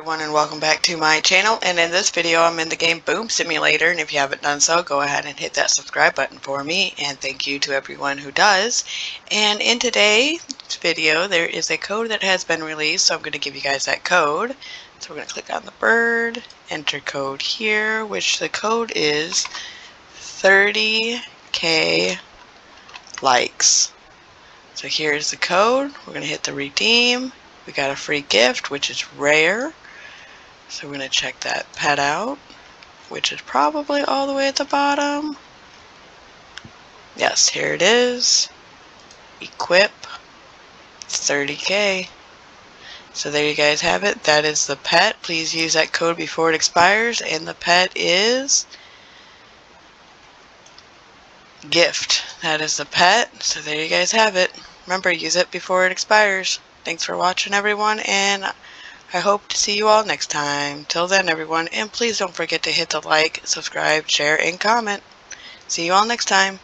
everyone and welcome back to my channel. And in this video I'm in the game Boom Simulator, and if you haven't done so, go ahead and hit that subscribe button for me, and thank you to everyone who does. And in today's video there is a code that has been released, so I'm going to give you guys that code. So we're going to click on the bird, enter code here, which the code is 30k likes. So here's the code. We're going to hit the redeem. We got a free gift, which is rare, so we're going to check that pet out, which is probably all the way at the bottom. Yes, here it is. Equip. It's 30k. So there you guys have it. That is the pet. Please use that code before it expires, and the pet is gift. That is the pet. So there you guys have it. Remember, use it before it expires. Thanks for watching, everyone, and I hope to see you all next time. Till then, everyone, and please don't forget to hit the like, subscribe, share, and comment. See you all next time.